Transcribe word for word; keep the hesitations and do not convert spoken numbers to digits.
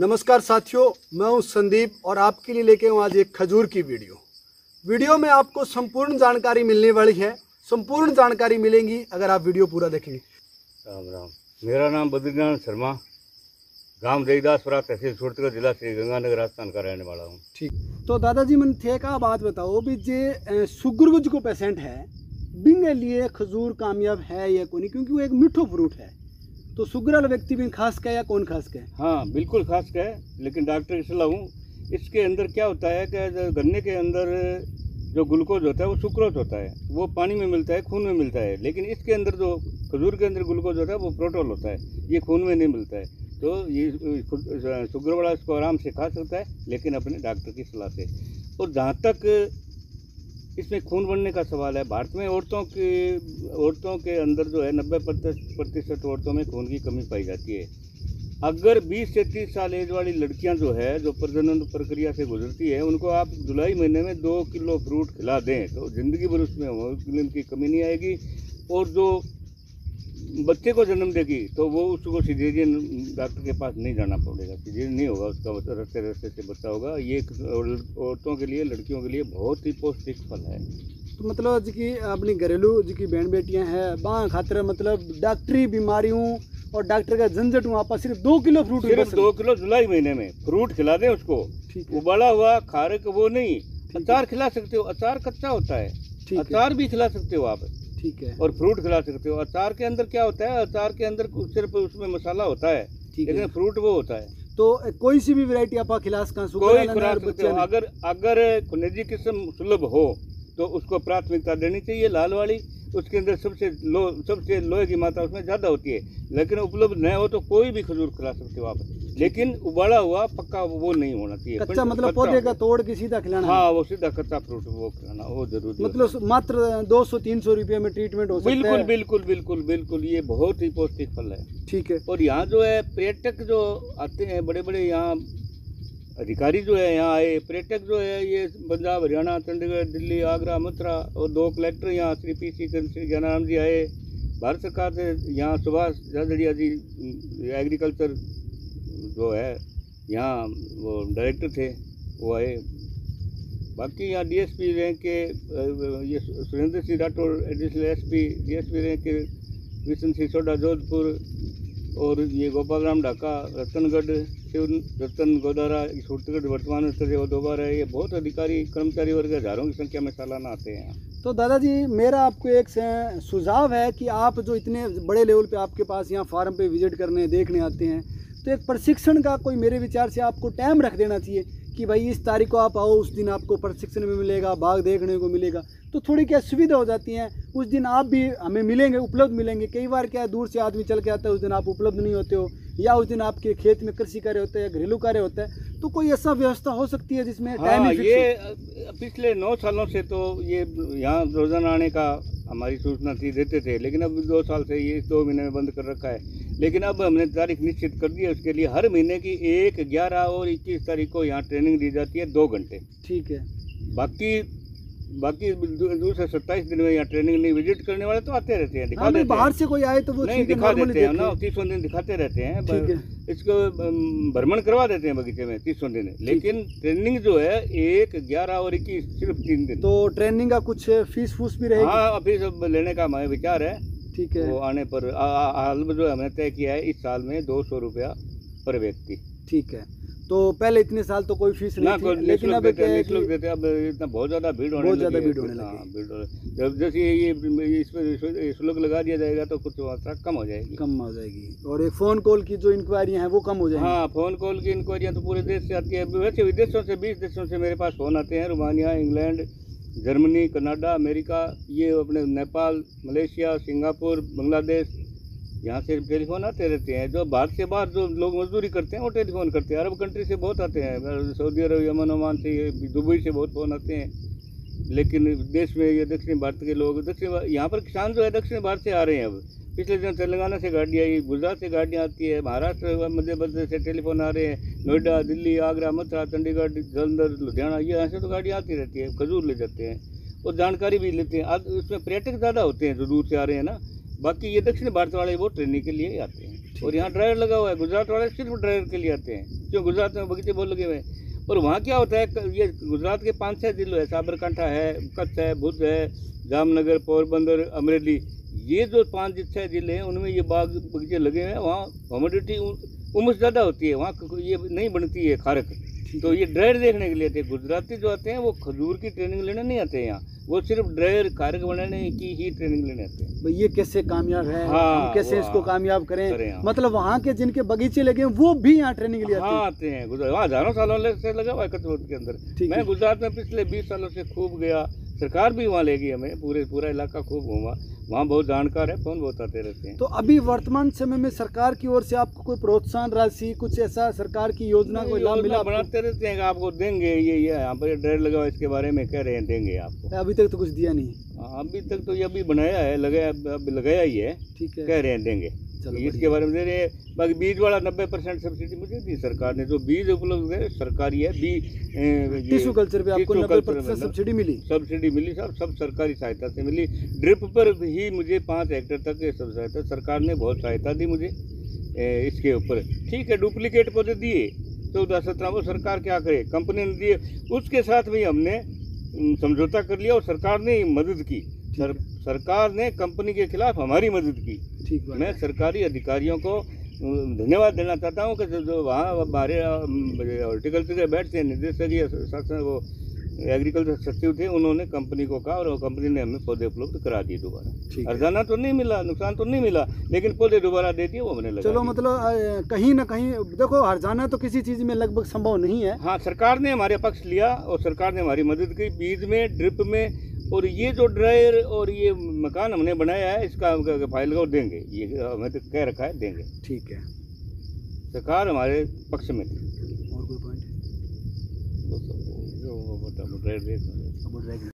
नमस्कार साथियों, मैं हूं संदीप और आपके लिए लेके हूं आज एक खजूर की वीडियो। वीडियो में आपको संपूर्ण जानकारी मिलने वाली है, संपूर्ण जानकारी मिलेगी अगर आप वीडियो पूरा देखेंगे। राम राम, मेरा नाम बद्रीनारायण शर्मा, गांव रईदासपुरा, तहसील सूरतगढ़, जिला श्री गंगानगर, राजस्थान का रहने वाला हूँ। ठीक, तो दादाजी मैंने थे का बात बताओ भी जे शुगरगुज को पेशेंट है बिंगे लिए खजूर कामयाब है या कोनी, क्योंकि वो एक मीठो फ्रूट है। तो शुगर वाला व्यक्ति भी खास का है या कौन खास का है? हाँ बिल्कुल खास का है, लेकिन डॉक्टर की सलाह हूँ। इसके अंदर क्या होता है कि गन्ने के अंदर जो ग्लूकोज होता है वो सुक्रोज होता है, वो पानी में मिलता है, खून में मिलता है। लेकिन इसके अंदर जो खजूर के अंदर ग्लूकोज होता है वो प्रोटोल होता है, ये खून में नहीं मिलता है। तो ये शुगर वाला इसको आराम से खा सकता है, लेकिन अपने डॉक्टर की सलाह से। और जहाँ तक इसमें खून बढ़ने का सवाल है, भारत में औरतों के औरतों के अंदर जो है नब्बे प्रतिशत औरतों में खून की कमी पाई जाती है। अगर बीस से तीस साल एज वाली लड़कियां जो है जो प्रजनन प्रक्रिया से गुजरती है, उनको आप जुलाई महीने में दो किलो फ्रूट खिला दें तो ज़िंदगी भर उसमें हीमोग्लोबिन की कमी नहीं आएगी। और जो बच्चे को जन्म देगी तो वो उसको सिजेरियन डॉक्टर के पास नहीं जाना पड़ेगा, सिजेरियन नहीं होगा उसका, बच्चा रस्ते रस्ते से बच्चा होगा। ये औरतों के लिए, लड़कियों के लिए बहुत ही पौष्टिक फल है। तो मतलब जी की अपनी घरेलू जी की बहन बेटियां हैं वहाँ खातर मतलब डॉक्टरी बीमारियों और डॉक्टर का झंझट हूँ, आप सिर्फ दो किलो फ्रूट, सिर्फ दो किलो जुलाई महीने में फ्रूट खिला दें उसको। उबाला हुआ, खारक वो नहीं, अचार खिला सकते हो, अचार कच्चा होता है, अचार भी खिला सकते हो आप, ठीक है। और फ्रूट खिला सकते हो। अचार के अंदर क्या होता है, अचार के अंदर सिर्फ उसमें मसाला होता है, लेकिन फ्रूट वो होता है। तो कोई सी भी वैरायटी आप खिला सकते हो, अगर अगर खुनेजी किस्म सुलभ हो तो उसको प्राथमिकता देनी चाहिए। लाल वाली उसके अंदर सबसे लो सबसे लोहे की मात्रा उसमें ज़्यादा होती है, लेकिन उपलब्ध न हो तो कोई भी खजूर खिला सकते हो आप, लेकिन उबाला हुआ पक्का वो नहीं होना चाहिए। कच्चा मतलब पौधे का तोड़ के सीधा खिलाना? हाँ, वो सीधा कच्चा फ्रूट वो खिलाना वो जरूरी, मतलब मात्र दो सौ तीन सौ रुपये में ट्रीटमेंट हो सकता है। बिल्कुल बिल्कुल बिल्कुल बिल्कुल, ये बहुत ही पौष्टिक फल है। ठीक है। और यहाँ जो है पर्यटक जो आते हैं, बड़े बड़े यहाँ अधिकारी जो है यहाँ आए, पर्यटक जो है ये पंजाब, हरियाणा, चंडीगढ़, दिल्ली, आगरा, मथुरा, और दो कलेक्टर यहाँ श्री पी सी श्री ज्ञानाराम जी आए, भारत सरकार से यहाँ सुभाष झाझड़िया जी एग्रीकल्चर जो है यहाँ वो डायरेक्टर थे वो आए, बाकी यहाँ डीएसपी रैंक के ये Surendra Singh Rathore additional SP, DSP rank के विष्णु सिंह सोडा जोधपुर, और ये गोपाल राम ढाका, रतनगढ़ शिव रतन गोदारा, सूरतगढ़ वर्तमान में दोबारा है। ये बहुत अधिकारी कर्मचारी वर्ग हजारों की संख्या में सालाना आते हैं। तो दादाजी मेरा आपको एक सुझाव है कि आप जो इतने बड़े लेवल पे आपके पास यहाँ फार्म पे विजिट करने देखने आते हैं, तो एक प्रशिक्षण का कोई मेरे विचार से आपको टाइम रख देना चाहिए कि भाई इस तारीख को आप आओ, उस दिन आपको प्रशिक्षण में मिलेगा, बाघ देखने को मिलेगा, तो थोड़ी क्या सुविधा हो जाती है। उस दिन आप भी हमें मिलेंगे, उपलब्ध मिलेंगे। कई बार क्या दूर से आदमी चल के आता है, उस दिन आप उपलब्ध नहीं होते हो, या उस दिन आपके खेत में कृषि कार्य होता है, घरेलू कार्य होता है, तो कोई ऐसा व्यवस्था हो सकती है जिसमें टाइम हाँ, ये पिछले नौ सालों से तो ये यहाँ रोजाना आने का हमारी सूचना थी, देते थे, लेकिन अब दो साल से ये दो महीने में बंद कर रखा है। लेकिन अब हमने तारीख निश्चित कर दी है, उसके लिए हर महीने की एक, ग्यारह और इक्कीस तारीख को यहाँ ट्रेनिंग दी जाती है, दो घंटे। ठीक है। बाकी बाकी दूसरे सत्ताईस दिन में यहाँ ट्रेनिंग नहीं, विजिट करने वाले तो आते रहते हैं, दिखा देते हैं। बाहर से कोई आए तो वो नहीं दिखा देते हैं ना, तीसों दिन दिखाते रहते हैं, इसको भ्रमण करवा देते हैं बगीचे में तीसों दिन। लेकिन ट्रेनिंग जो है एक, ग्यारह और इक्कीस, सिर्फ तीन दिन। तो ट्रेनिंग का कुछ फीस फूस भी रहेगी? हाँ, फीस लेने का हमारा विचार है। ठीक है। वो आने पर हाल में जो हमने तय किया है इस साल में दो सौ रुपया पर व्यक्ति। ठीक है। तो पहले इतने साल तो कोई फीस नहीं थी, लेकिन अब देते अब इतना बहुत ज़्यादा भीड़ होने ज़्यादा भीड़ होने लगी। जब जैसे ये इसमें शुल्क लगा दिया जाएगा तो कुछ मात्रा कम हो जाएगी, कम हो जाएगी। और एक फ़ोन कॉल की जो इंक्वायरियाँ हैं वो कम हो जाएगी। हाँ, फ़ोन कॉल की इंक्वायरियाँ तो पूरे देश से आती है, वैसे विदेशों से, बीस देशों से मेरे पास फ़ोन आते हैं, Romania, England, Germany, Canada, America, ये अपने नेपाल, मलेशिया, सिंगापुर, बांग्लादेश, यहाँ से टेलीफोन आते रहते हैं। जो भारत से बाहर जो लोग मजदूरी करते हैं वो टेलीफोन करते हैं, अरब कंट्री से बहुत आते हैं, सऊदी अरब, यमन, ओमान से, दुबई से बहुत फ़ोन आते हैं। लेकिन देश में ये दक्षिण भारत के लोग, दक्षिण यहाँ पर किसान जो है दक्षिण भारत से आ रहे हैं। अब पिछले दिन तेलंगाना से गाड़ियाँ आई, गुजरात से गाड़ियाँ आती है, महाराष्ट्र, मध्य प्रदेश से टेलीफोन आ रहे हैं, नोएडा, दिल्ली, आगरा, मथुरा, चंडीगढ़, जलंधर, लुधियाना, ये यहाँ से तो गाड़ियाँ आती रहती है। खजूर ले जाते हैं और जानकारी भी लेते हैं। आज उसमें पर्यटक ज़्यादा होते हैं जो दूर से आ रहे हैं ना, बाकी ये दक्षिण भारत वाले वो ट्रेनिंग के लिए ही आते हैं और यहाँ ड्राइवर लगा हुआ है। गुजरात वाले सिर्फ ड्राइवर के लिए आते हैं, जो गुजरात में बगीचे बहुत लगे हुए हैं। और वहाँ क्या होता है, ये गुजरात के पाँच छः जिलों है, साबरकांठा है, कच्छ है, भुज है, जामनगर, पोरबंदर, अमरेली, ये जो पाँच छः जिले हैं उनमें ये बाग बगीचे लगे हुए हैं। वहाँ कॉमोडिटी उम्र ज़्यादा होती है, वहाँ ये नहीं बनती है खारक, तो ये ड्रायर देखने के लिए आते हैं। गुजराती जो आते हैं वो खजूर की ट्रेनिंग लेने नहीं आते हैं यहाँ, वो सिर्फ ड्रायर कारक बनाने की ही ट्रेनिंग लेने आते हैं। भाई ये कैसे कामयाब है, हाँ, हम कैसे इसको कामयाब करें, करें हाँ। मतलब वहाँ के जिनके बगीचे लगे हैं वो भी यहाँ ट्रेनिंग ले हाँ, आते हैं। वहाँ हजारों सालों से लगा हुआ है कच्छ के अंदर। मैं गुजरात में पिछले बीस सालों से खूब गया, सरकार भी वहाँ ले गई हमें, पूरे पूरा इलाका खूब घूमा, वहाँ बहुत जानकार है, फोन बहुत आते रहते हैं। तो अभी वर्तमान समय में सरकार की ओर से आपको कोई प्रोत्साहन राशि, कुछ ऐसा सरकार की योजना कोई लाभ मिला? बनाते रहते हैं, आपको देंगे, ये ये यहाँ पर डर लगा हुआ इसके बारे में कह रहे हैं देंगे आपको, अभी तक तो कुछ दिया नहीं। अभी तक तो ये अभी बनाया है, लगाया लगाया ही है, ठीक है, कह रहे हैं देंगे, इसके बारे में दे रहे हैं। बाकी बीज वाला नब्बे परसेंट सब्सिडी मुझे दी सरकार ने, जो बीज उपलब्ध है सरकारी है, बीज टिश्यू कल्चर पे आपको नब्बे परसेंट सब्सिडी मिली। सब्सिडी मिली साहब, सब सरकारी सहायता से मिली। ड्रिप पर ही मुझे पाँच हेक्टेयर तक ये सब सहायता, सरकार ने बहुत सहायता दी मुझे इसके ऊपर, ठीक है। डुप्लीकेट पौधे दिए चौदह सत्रह, वो सरकार क्या करे, कंपनी ने दिए, उसके साथ भी हमने समझौता कर लिया और सरकार ने मदद की। सर, सरकार ने कंपनी के खिलाफ हमारी मदद की, ठीक है। मैं सरकारी अधिकारियों को धन्यवाद देना चाहता हूँ कि जो वहाँ हमारे हॉर्टिकल्चर के बैठते हैं निदेशक या शासन, वो एग्रीकल्चर सचिव थे, उन्होंने कंपनी को कहा और वो कंपनी ने हमें पौधे उपलब्ध करा दिए दोबारा। हर्जाना तो नहीं मिला, नुकसान तो नहीं मिला, लेकिन पौधे दोबारा दे दिए वो हमने लगा। चलो मतलब कहीं ना कहीं देखो, हर्जाना तो किसी चीज़ में लगभग संभव नहीं है। हाँ, सरकार ने हमारे पक्ष लिया और सरकार ने हमारी मदद की, बीज में, ड्रिप में, और ये जो ड्रायर और ये मकान हमने बनाया है इसका फाइल को देंगे, ये हमें तो कह रखा है देंगे, ठीक है। सरकार हमारे पक्ष में थी। और कोई पॉइंट?